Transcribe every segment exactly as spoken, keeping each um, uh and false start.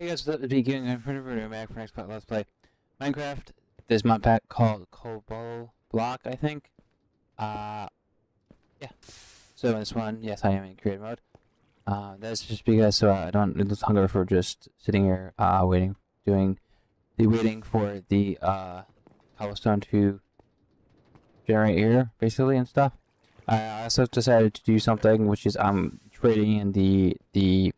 Hey guys, what's up? It's me, King. I'm pretty ready to back for next part. Let's play Minecraft. There's my pack called Kabbalah Block, I think. Uh, yeah. So in this one, yes, I am in creative mode. Uh, that's just because so I don't lose hunger for just sitting here, uh, waiting, doing the waiting for the uh cobblestone to generate air, basically, and stuff. I also decided to do something, which is I'm trading in the the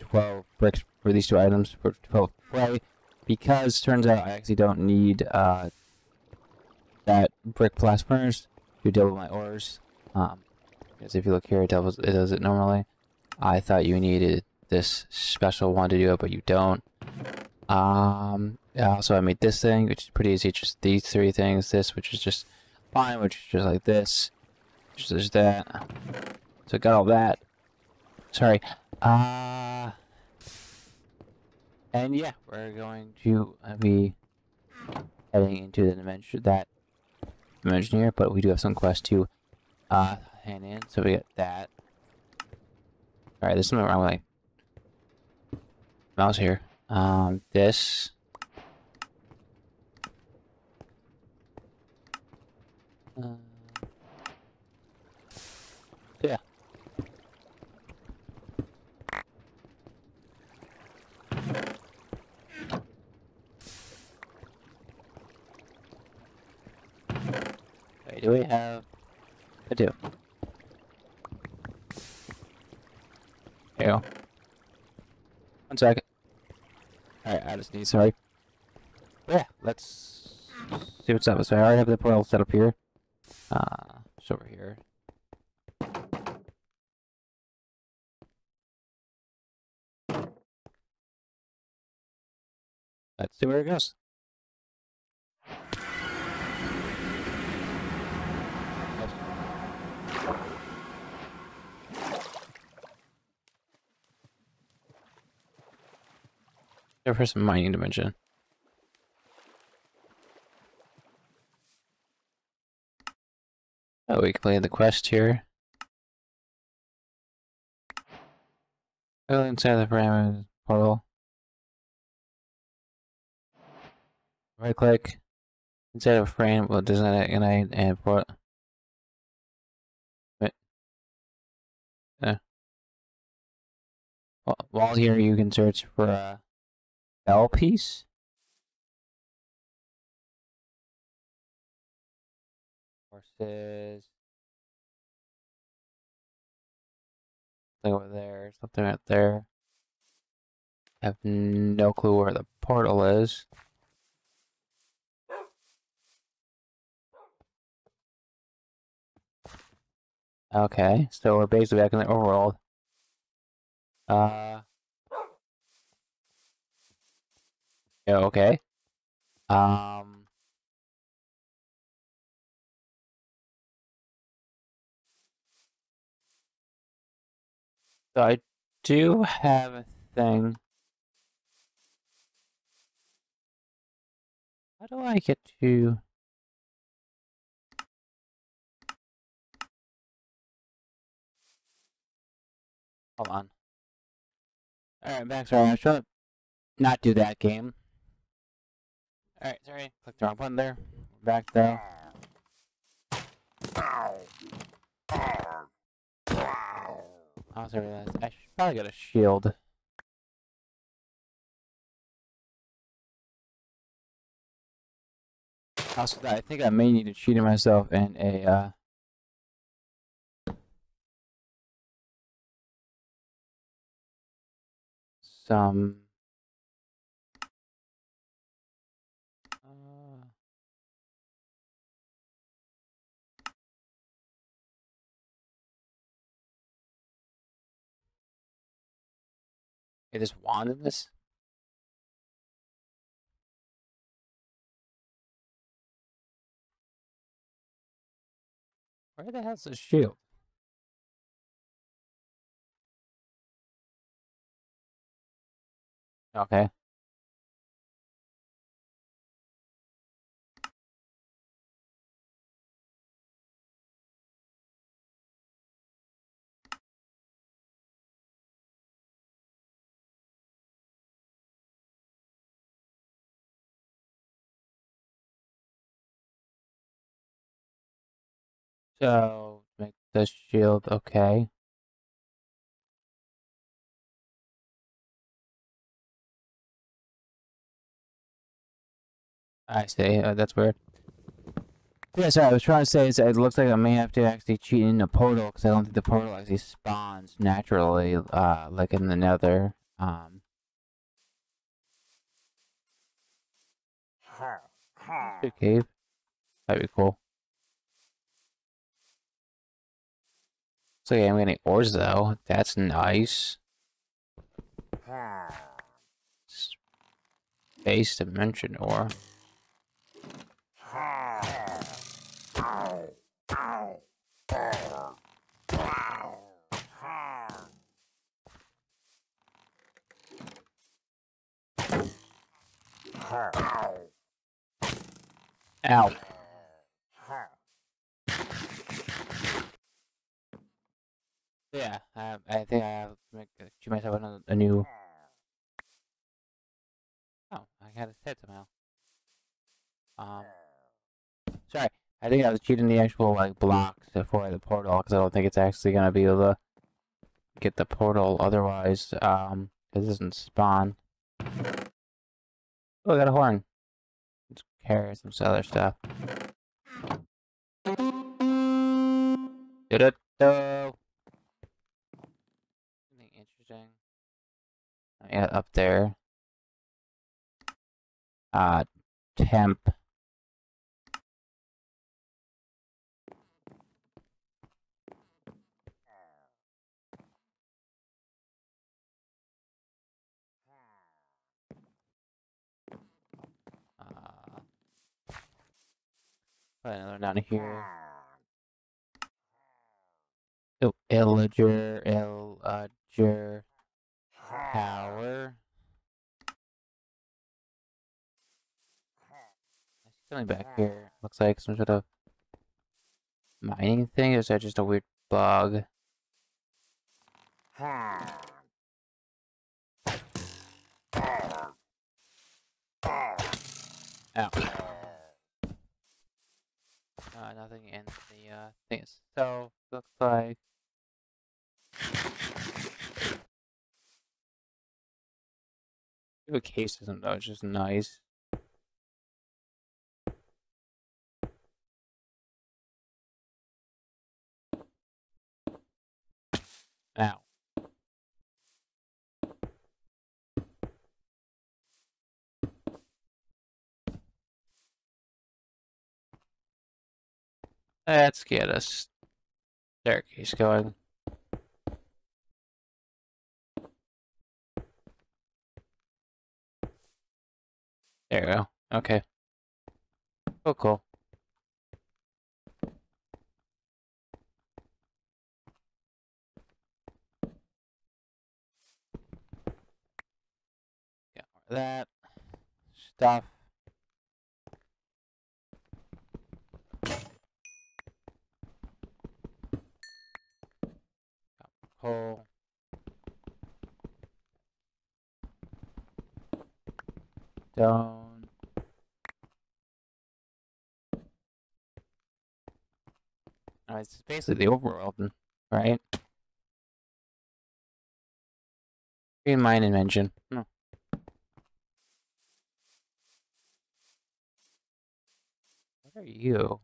twelve bricks for these two items for twelve clay, because turns out I actually don't need uh, that brick blast furnace to double my ores. Um, because if you look here, it doubles, it does it normally. I thought you needed this special one to do it, but you don't. Um, also I made this thing, which is pretty easy. Just these three things. This, which is just fine, which is just like this. Just there's that. So I got all that. Sorry. Uh... And yeah, we're going to be heading into the dimension, that dimension here, but we do have some quests to uh, hand in, so we got that. Alright, there's something wrong with my mouse here. Um, this. Uh, yeah. Do we have? I do. There you go. One second. Alright, I just need, sorry. Yeah, let's see what's up. So I already have the portal set up here. Uh, it's over here. Let's see where it goes. For some mining dimension. Oh, we can play the quest here. Go inside the parameters portal. Right click. Inside of frame, well, does not ignite and port. Wait. Uh. Well, while here, you can search for uh, L piece? Horses. Something over there, something right there. I have no clue where the portal is. Okay, so we're basically back in the overworld. Uh. Yeah, okay. Um. So I do have a thing. How do I get to? Hold on. All right, back. Sorry, I should not do that game. Alright, sorry, clicked the wrong button there. We're back there. Oh, sorry, I should probably get a shield. Also, I think I may need to cheat myself in a, uh... some... I just wanted this. Where the hell's the shield? Okay. So make the shield okay. I see. Uh, that's weird. Yeah, sorry. I was trying to say is it looks like I may have to actually cheat in a portal because I don't think the portal actually spawns naturally, uh, like in the Nether. Um. Good cave. That'd be cool. So yeah, I'm getting ores though. That's nice. Space dimension ore. Ow. Yeah, um, I think I have to make, uh, she might have another, a new... Oh, I got his head somehow. Um, sorry, I think I was cheating the actual, like, blocks for the portal, because I don't think it's actually going to be able to get the portal otherwise, um, because it doesn't spawn. Oh, I got a horn. Let's carry some other stuff. Did it though? Anything interesting? Yeah, up there. Uh, temp. Another down here. Oh, Illager, Illager Tower. I see something back here. Looks like some sort of mining thing, or is that just a weird bug? Ow. Uh, nothing in the uh, thing itself, looks like. The case system though, it's just nice. Ow. Let's get a staircase going. There we go. Okay. Oh, cool. Got more of that stuff. Coal. Down. Oh, it's basically the overworld, right? In my dimension. Hmm. What are you?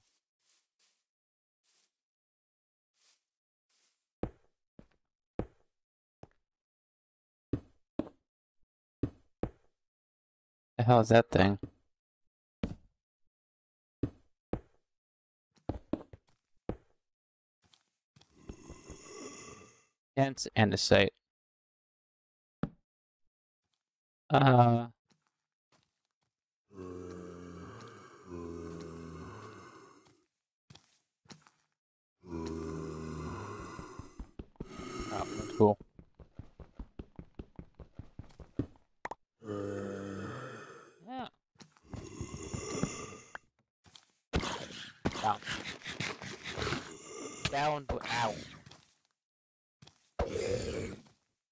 The hell is that thing? Tents and a site. Uh. Oh, that's cool. Down. Down, but out.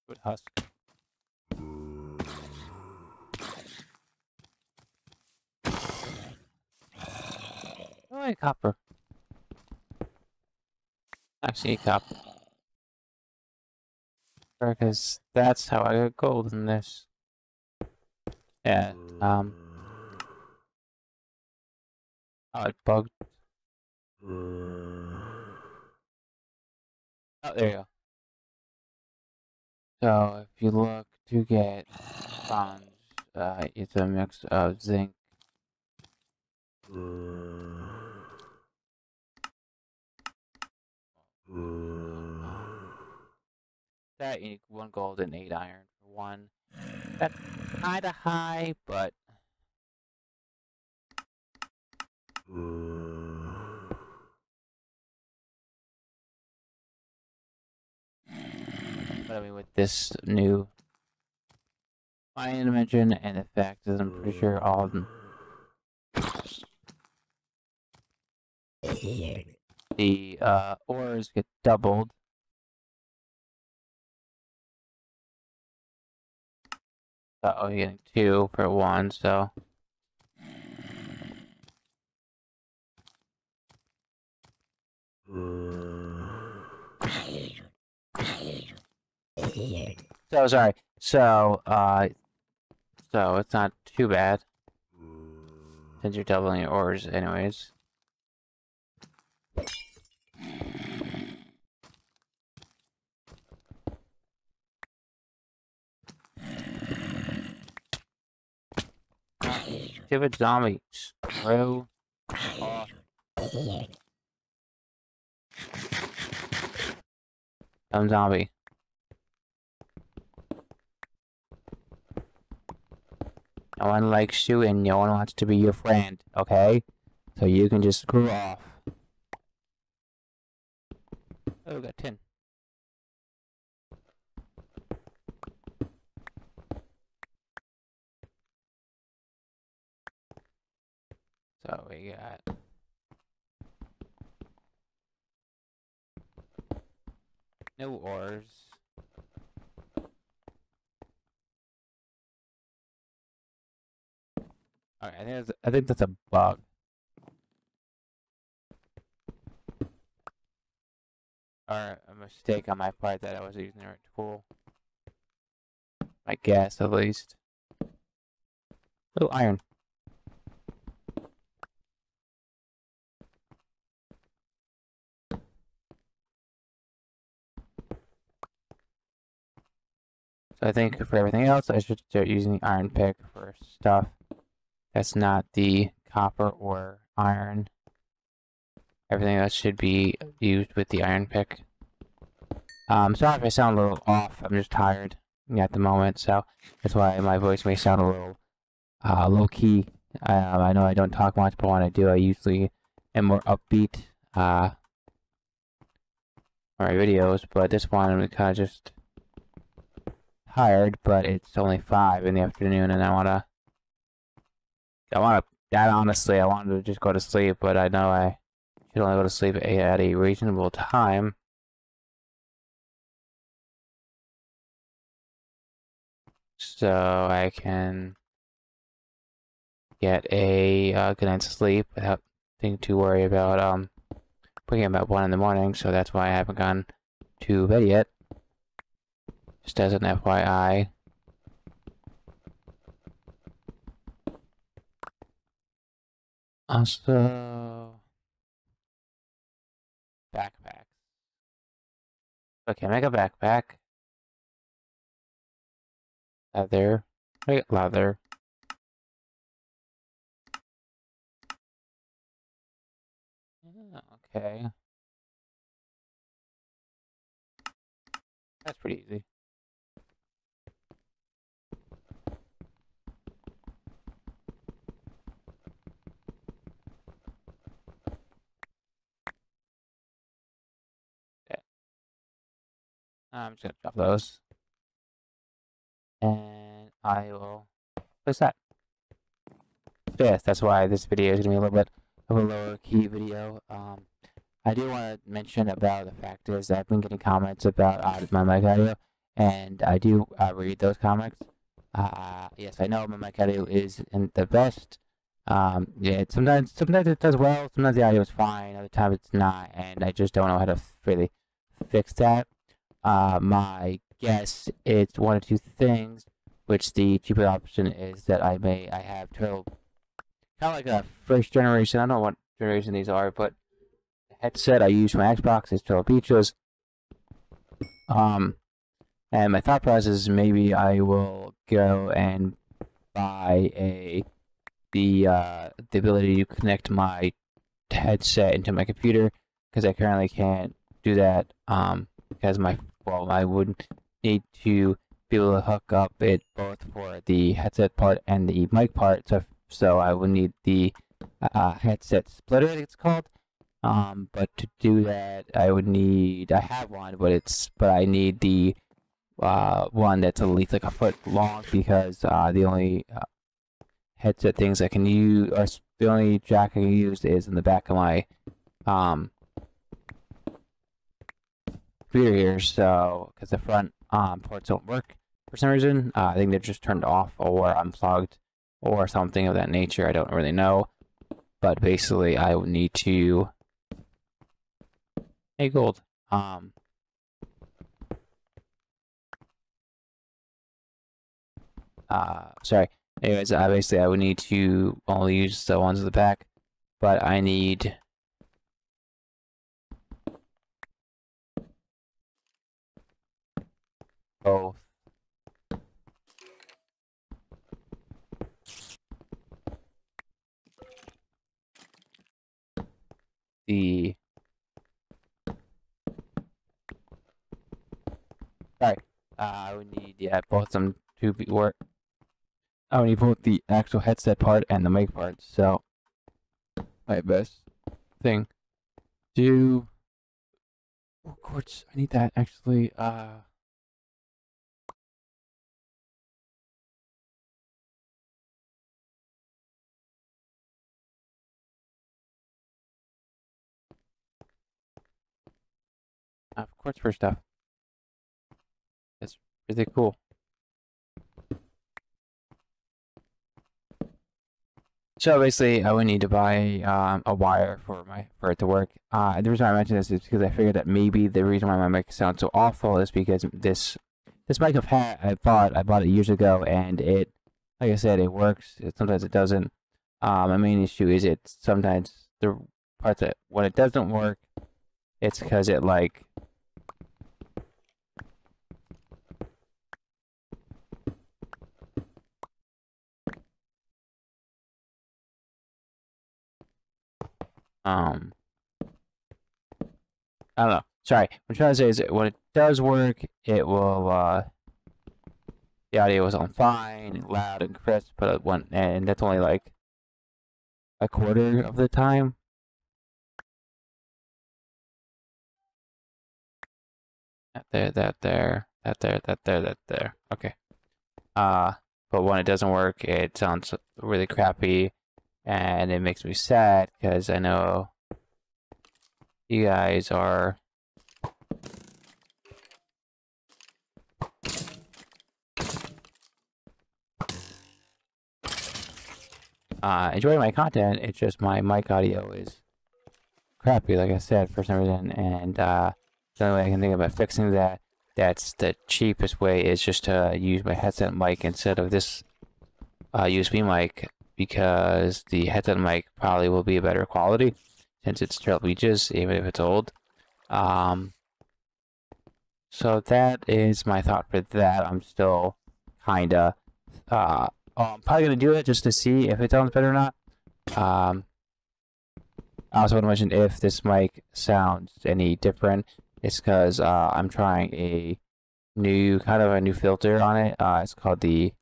Good husk. Oh, copper. Actually, cup. Because that's how I got gold in this. Yeah, um. Oh, it bugged. Oh, there you go. So, if you look to get bronze, uh, it's a mix of zinc. That, you need one gold and eight iron for one. That's kinda high, but... But I mean, with this new Mayan dimension and the fact that I'm pretty sure all of them... The uh, ores get doubled. Uh oh, you're getting two for one, so. So sorry. So, uh. So it's not too bad. Since you're doubling your ores, anyways. Stupid zombies. Bro. Oh. Dumb zombie. No one likes you and no one wants to be your friend, okay? So you can just screw off. Oh, we got ten. So we got no ores. Alright, I think that's, I think that's a bug. Or a mistake on my part that I wasn't using the right tool. I guess, at least. Oh, iron. So I think for everything else, I should start using the iron pick for stuff that's not the copper or iron. Everything else should be used with the iron pick. Um, sorry if I sound a little off. I'm just tired at the moment, so that's why my voice may sound a little uh, low-key. Uh, I know I don't talk much, but when I do, I usually am more upbeat uh, for my videos, but this one I'm kind of just... tired, but it's only five in the afternoon, and I wanna, I wanna. That honestly, I wanted to just go to sleep, but I know I should only go to sleep at a reasonable time. So I can get a uh, good night's sleep without thinking to worry about um waking up at one in the morning. So that's why I haven't gone to bed yet. Just as an F Y I. Also... backpack. Okay, make a backpack. Leather. Make it leather. Okay. That's pretty easy. I'm just gonna drop those. And I will place that. Fifth, that's why this video is gonna be a little bit of a lower key video. Um I do wanna mention about the fact is that I've been getting comments about uh, my mic audio, and I do uh, read those comments. Uh yes, I know my mic audio isn't the best. Um, yeah, sometimes sometimes it does well, sometimes the audio is fine, other times it's not, and I just don't know how to really fix that. Uh, my guess it's one of two things, which the cheaper option is that I may I have Turtle, kind of like a first generation. I don't know what generation these are, but the headset I use for my Xbox is Turtle Beaches. Um, and my thought process is maybe I will go and buy a the uh, the ability to connect my headset into my computer, because I currently can't do that. Um, because my well, I would need to be able to hook up it both for the headset part and the mic part. So so I would need the uh, headset splitter, it's called. Um, but to do that, I would need I have one, but it's but I need the uh, one that's at least like a foot long, because uh, the only uh, headset things I can use, or the only jack I can use, is in the back of my um, computer here. So, because the front um, ports don't work for some reason, uh, I think they're just turned off or unplugged or something of that nature. I don't really know, but basically, I would need to. Hey, gold. Um. Uh, sorry. Anyways, uh, basically, I would need to only use the ones in the back, but I need... both. The... Alright, uh, I would need, yeah, both some to be work. I need both the actual headset part and the mic part, so my best thing do. Oh, quartz! I need that actually. Uh, uh quartz for stuff. That's really cool. So basically, I would need to buy um, a wire for my for it to work. Uh, the reason I mentioned this is because I figured that maybe the reason why my mic sounds so awful is because this this mic I've had, I bought I bought it years ago, and it, like I said, it works. It, sometimes it doesn't. Uh, my main issue is it sometimes the parts that when it doesn't work, it's because it like. Um, I don't know. Sorry. What I'm trying to say is that when it does work, it will, uh, the audio is on fine and loud and crisp, but it went, and that's only like a quarter of the time. That there, that there, that there, that there, that there. Okay. Uh, but when it doesn't work, it sounds really crappy. And it makes me sad, because I know you guys are... Uh, enjoying my content, it's just my mic audio is crappy, like I said, for some reason. And uh, the only way I can think about fixing that, that's the cheapest way, is just to use my headset mic instead of this uh, U S B mic. Because the headset mic probably will be a better quality, since it's Trail Beaches, even if it's old. Um, so that is my thought for that. I'm still kinda, uh, oh, I'm probably gonna do it just to see if it sounds better or not. Um, I also want to mention if this mic sounds any different, it's because uh, I'm trying a new kind of a new filter on it. Uh, it's called the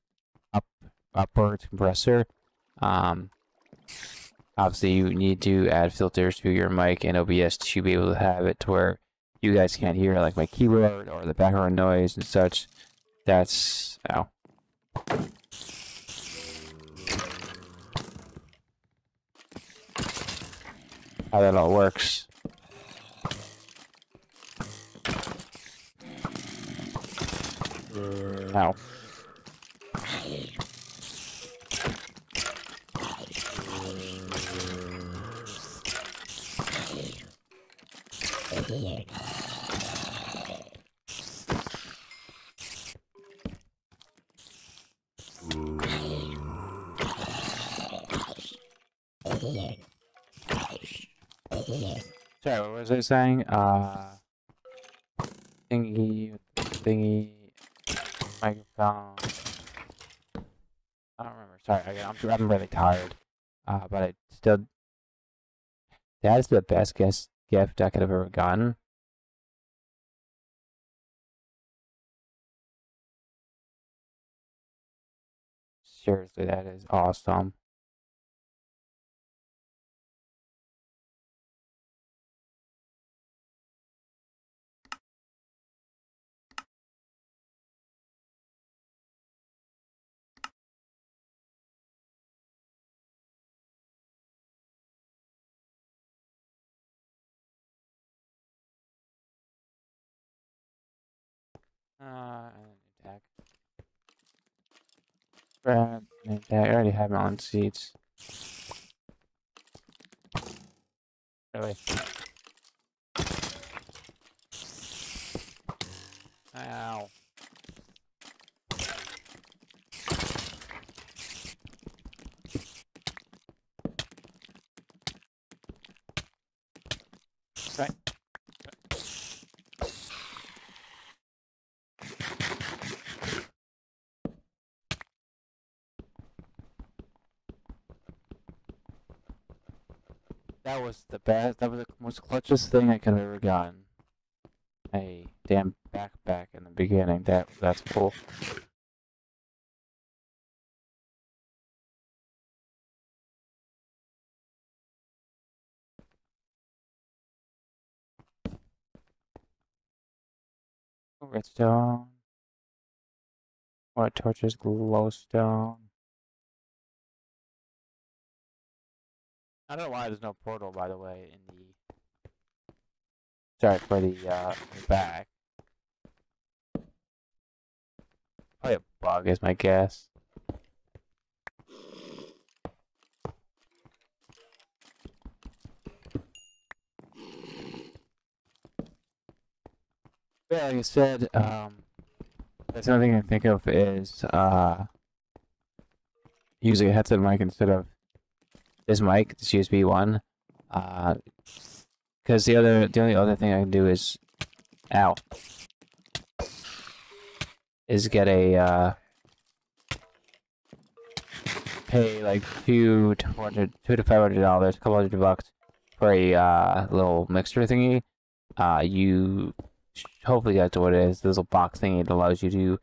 Up Upward Compressor. Um, obviously you need to add filters to your mic and O B S to be able to have it to where you guys can't hear like my keyboard or the background noise and such. That's, ow. How that all works. Ow. here. Sorry, what was I saying? Uh, thingy, thingy, microphone. I don't remember. Sorry, I, I'm I'm really tired. Uh, but I still. That is the best guess gift I could have ever gotten. Seriously, that is awesome. Uh, attack. Grab an attack. I already have my own seeds. Really? Ow. Right. That was the best, that was the most clutchest thing I could have ever gotten. A damn backpack in the beginning, that that's cool. Redstone. What torches, glowstone. I don't know why there's no portal, by the way, in the... Sorry, for the, uh, the back. Probably a bug is my guess. Yeah, like I said, um... that's the only thing I can think of is, uh... using a headset mic instead of this mic, this U S B one, uh, because the other, the only other thing I can do is, ow, is get a, uh, pay like two to four hundred, two to five hundred dollars, a couple hundred bucks for a uh, little mixer thingy. Uh, you hopefully got to what it is. This little box thingy that allows you to,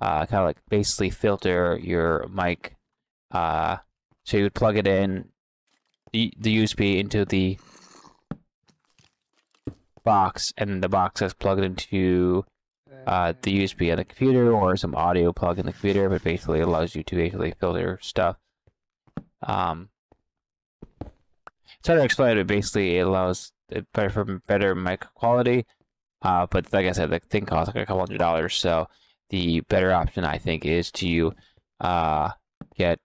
uh, kind of like basically filter your mic, uh, so you would plug it in. The, the U S B into the box, and the box is plugged into uh, the U S B on the computer, or some audio plug in the computer, but basically allows you to basically filter stuff. Um, it's hard to explain, but basically it allows it better for better mic quality. Uh, but like I said, the thing costs like a couple hundred dollars, so the better option I think is to uh, get.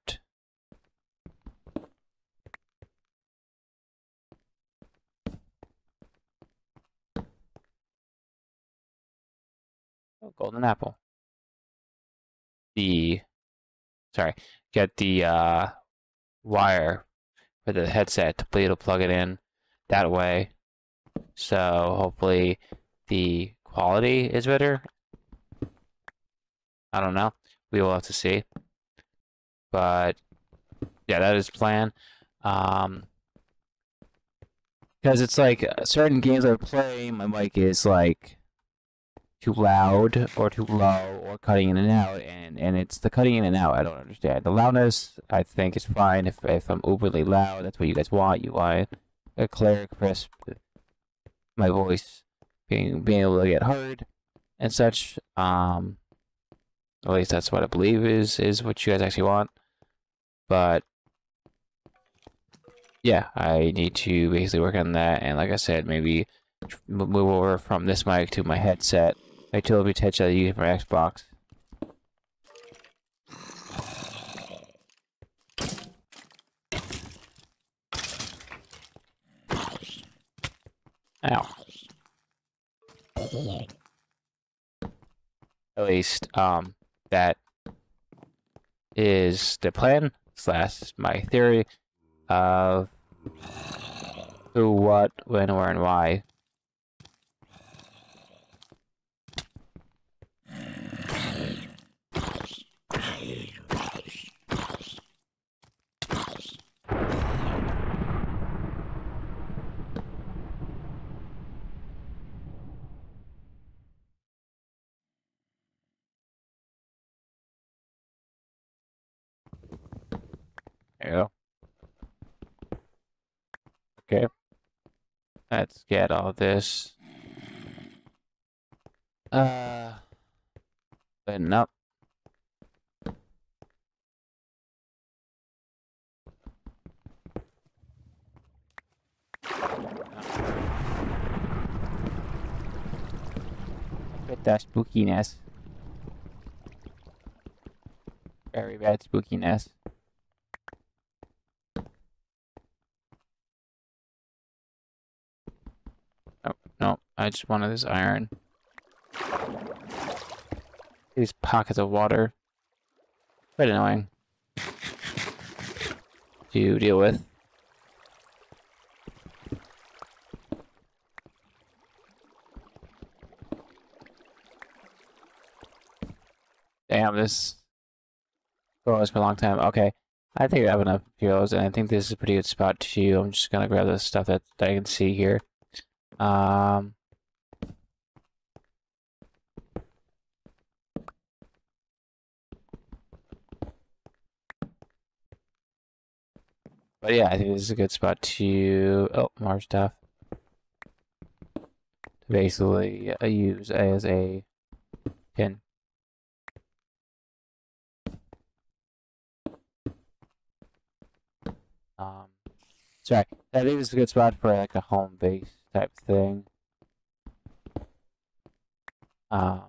Golden apple. The sorry, get the uh, wire for the headset to be able to plug it in that way. So hopefully the quality is better. I don't know. We will have to see. But yeah, that is the plan. Um, because it's like certain games I play, my mic is like too loud or too low or cutting in and out, and and it's the cutting in and out I don't understand. The loudness I think is fine if if I'm overly loud. That's what you guys want. You want a clear, crisp, my voice being being able to get heard and such. Um, at least that's what I believe is is what you guys actually want. But yeah, I need to basically work on that, and like I said, maybe move over from this mic to my headset. I totally touch that you use my Xbox. Ow. disappeared. At least, um, that is the plan, slash my theory of who, what, when, where, and why. There you go. Okay. Let's get all this. Uh, button up. Get that spookiness. Very bad spookiness. No, I just wanted this iron. These pockets of water. Quite annoying to deal with. Damn, this goes for a long time. Okay, I think I have enough heroes, and I think this is a pretty good spot too. I'm just gonna grab the stuff that, that I can see here. Um, but yeah, I think this is a good spot to, oh, more stuff, to basically uh, use as a pin. Um, sorry, I think this is a good spot for like a home base type thing. Um,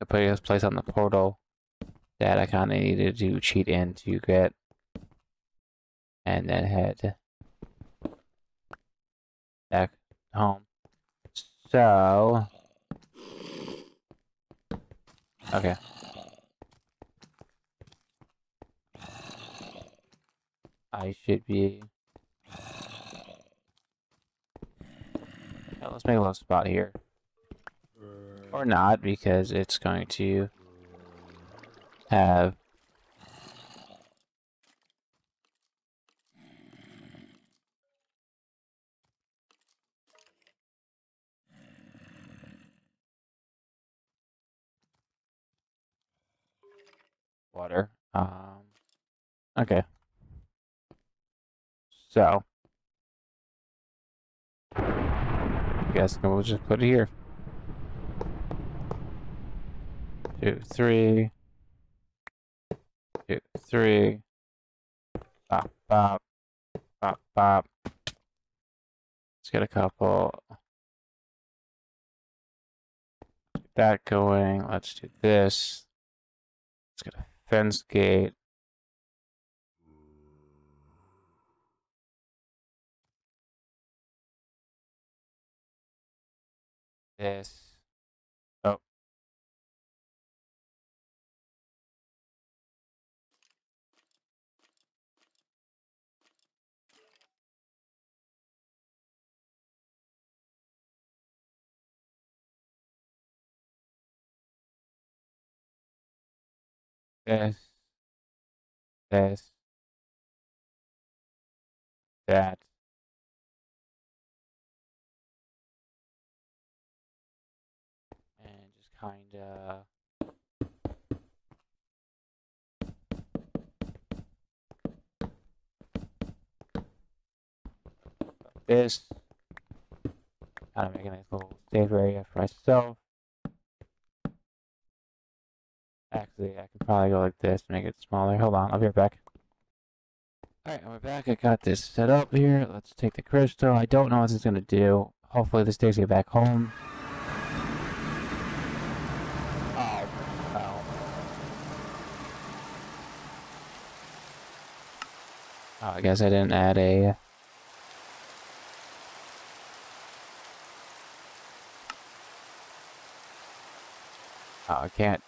I put this place on the portal that I kind of needed to cheat in to get, and then head back home. So, okay. I should be. Let's make a little spot here. Or not, because it's going to have water. Um, okay. So. Guess we'll just put it here. Two, three, two, three, pop, pop, pop, pop. Let's get a couple. Get that going. Let's do this. Let's get a fence gate. This. Oh. This. This. That. Kinda this. Kind of making a nice little save area for myself. Actually, I could probably go like this, make it smaller. Hold on, I'll be right back. Alright, we're back. I got this set up here. Let's take the crystal. I don't know what this is gonna do. Hopefully this takes me back home. Oh, I guess I didn't add a... Oh, I can't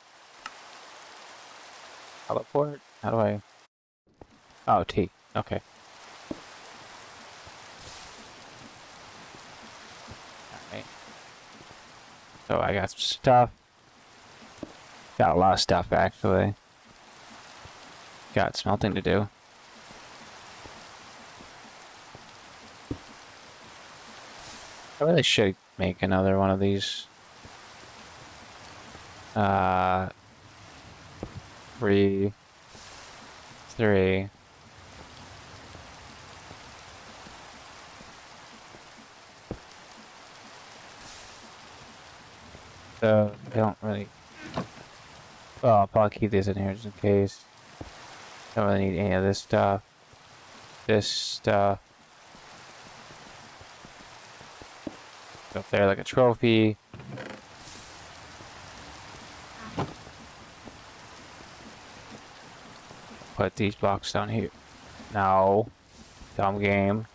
teleport? How do I? Oh, T. Okay. Alright. So I got some stuff. Got a lot of stuff, actually. Got smelting to do. I really should make another one of these. Uh, three, three. So I don't really. Well, I'll probably keep these in here just in case. Don't really need any of this stuff. This stuff. Up there like a trophy. Put these blocks down here. No. Dumb game.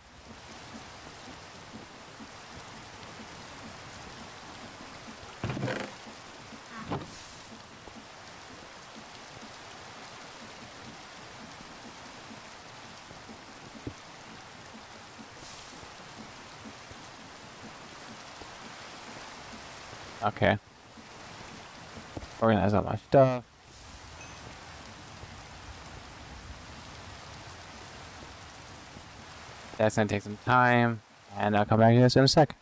Okay. Organize all my stuff. That's gonna take some time, and I'll come back to this in a second.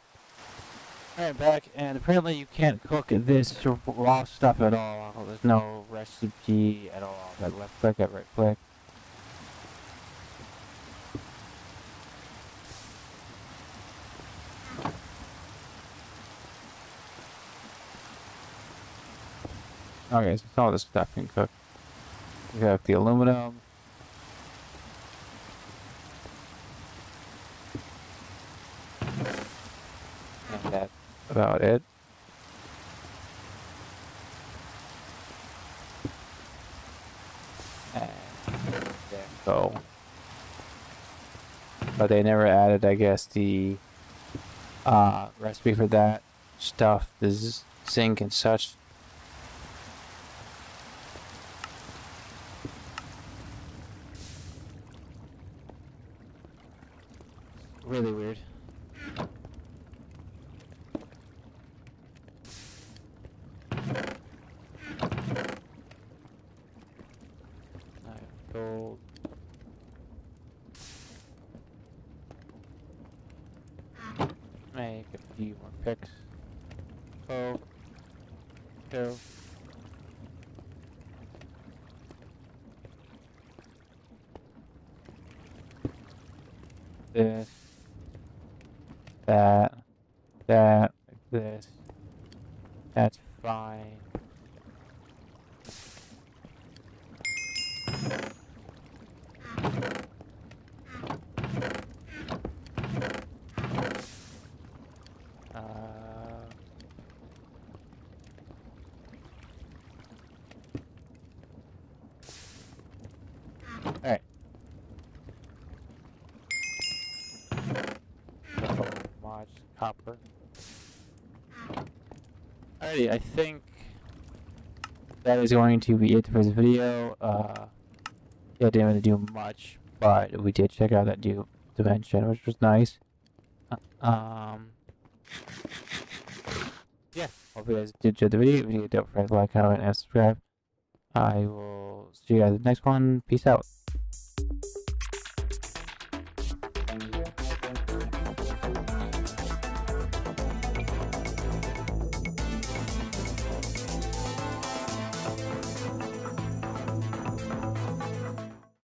Alright, back, and apparently you can't cook this raw stuff at all. There's no recipe at all. That left click, that right click. Okay, so all this stuff can cook. We got the aluminum. And that's about it. And there we go. But they never added, I guess, the uh, recipe for that stuff, the zinc and such. Really weird. Gold. Make a few more picks. Oh, two. This. That, that, like this, that's fine. Uh, all right. Copper. Alrighty, I think that is going to be it for this video. Uh, yeah, didn't really do much, but we did check out that new dimension, which was nice. Uh, um, yeah, hope you guys did enjoy the video. If you did, don't forget to like, comment, and subscribe. I will see you guys in the next one. Peace out.